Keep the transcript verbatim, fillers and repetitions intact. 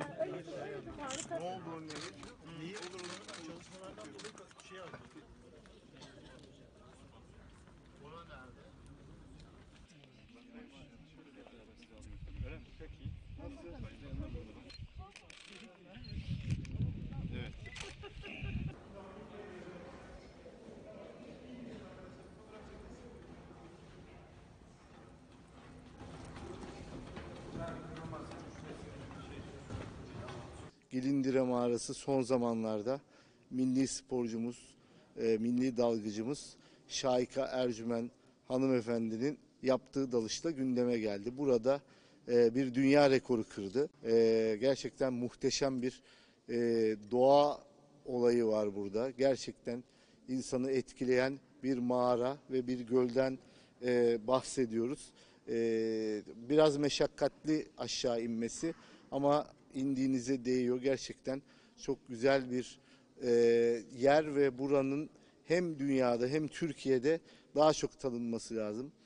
Ne oldu onun evi? Neyi olur olur çalışmalardan dolayı şey aldı. Ona nerede? Öyle mi? Çok iyi. Evet. Gilindire Mağarası son zamanlarda milli sporcumuz, e, milli dalgıcımız Şaika Ercümen hanımefendinin yaptığı dalışta gündeme geldi. Burada e, bir dünya rekoru kırdı. E, gerçekten muhteşem bir e, doğa olayı var burada. Gerçekten insanı etkileyen bir mağara ve bir gölden e, bahsediyoruz. E, biraz meşakkatli aşağı inmesi ama indiğinize değiyor. Gerçekten çok güzel bir e, yer ve buranın hem dünyada hem Türkiye'de daha çok tanınması lazım.